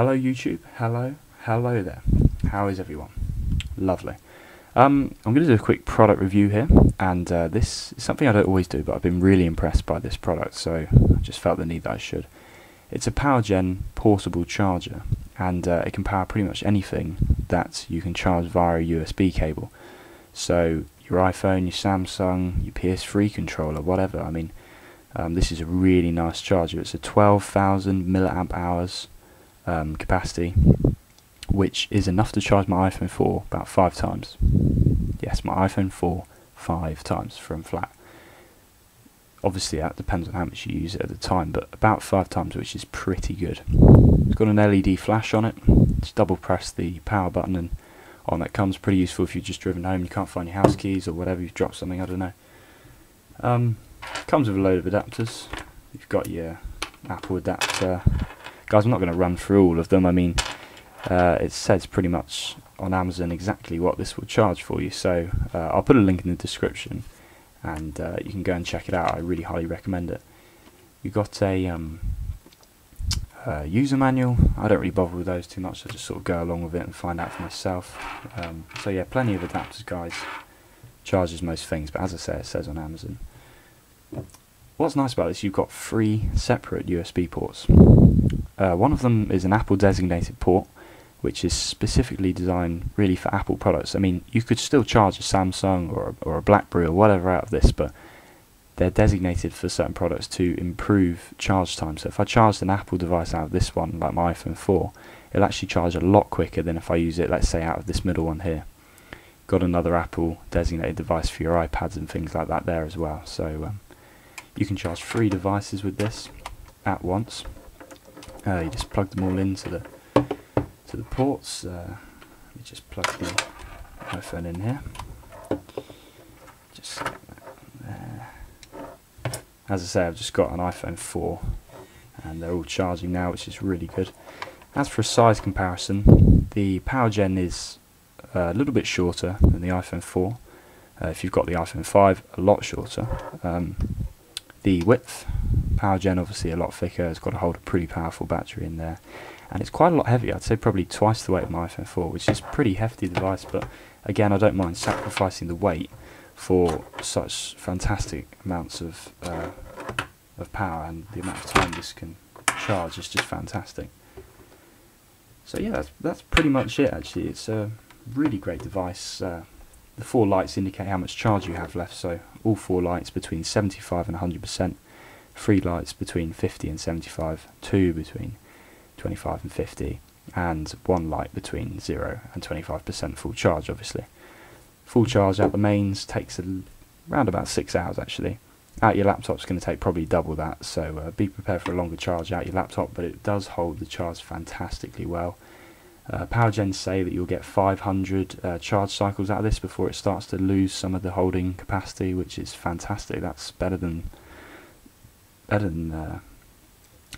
Hello YouTube, hello there. How is everyone? Lovely. I'm going to do a quick product review here, and this is something I don't always do, but I've been really impressed by this product, so I just felt the need that I should. It's a PowerGen portable charger, and it can power pretty much anything that you can charge via a USB cable. So your iPhone, your Samsung, your PS3 controller, whatever. I mean, this is a really nice charger. It's a 12,000 milliamp hours capacity, which is enough to charge my iPhone 4 about 5 times. Yes, my iPhone 4 5 times from flat. Obviously that depends on how much you use it at the time, but about 5 times, which is pretty good. It's got an LED flash on it. Just double press the power button and on that comes. Pretty useful if you've just driven home, you can't find your house keys or whatever, you've dropped something, I don't know. Comes with a load of adapters. You've got your Apple adapter. Guys, I'm not going to run through all of them. I mean, it says pretty much on Amazon exactly what this will charge for you, so I'll put a link in the description and you can go and check it out. I really highly recommend it. You've got a user manual. I don't really bother with those too much, I just sort of go along with it and find out for myself. So yeah, plenty of adapters, guys. Charges most things, but as I say, it says on Amazon. What's nice about this, you've got 3 separate USB ports. One of them is an Apple designated port, which is specifically designed really for Apple products. I mean, you could still charge a Samsung or a BlackBerry or whatever out of this, but they're designated for certain products to improve charge time. So if I charged an Apple device out of this one, like my iPhone 4, it'll actually charge a lot quicker than if I use it, let's say, out of this middle one here. Got another Apple designated device for your iPads and things like that there as well. So you can charge 3 devices with this at once. You just plug them all into the ports. Let me just plug the iPhone in here. Just like that there. As I say, I've just got an iPhone 4 and they're all charging now, which is really good. As for a size comparison, the PowerGen is a little bit shorter than the iPhone 4. If you've got the iPhone 5, a lot shorter. The width, PowerGen obviously a lot thicker, it's got to hold a pretty powerful battery in there. And it's quite a lot heavier, I'd say probably twice the weight of my iPhone 4, which is a pretty hefty device, but again, I don't mind sacrificing the weight for such fantastic amounts of power, and the amount of time this can charge is just fantastic. So yeah, that's pretty much it actually. It's a really great device. The 4 lights indicate how much charge you have left, so all 4 lights between 75 and 100%, 3 lights between 50 and 75, 2 between 25 and 50, and 1 light between 0 and 25% full charge, obviously. Full charge out the mains takes around about 6 hours, actually. Out your laptop's going to take probably double that, so be prepared for a longer charge out your laptop, but it does hold the charge fantastically well. PowerGen say that you'll get 500 charge cycles out of this before it starts to lose some of the holding capacity, which is fantastic. That's better than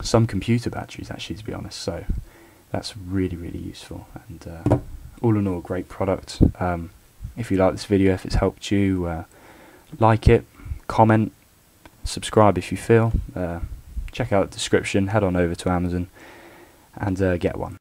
some computer batteries, actually, to be honest. So that's really, really useful. And all in all, a great product. If you like this video, if it's helped you, like it, comment, subscribe if you feel. Check out the description, head on over to Amazon and get one.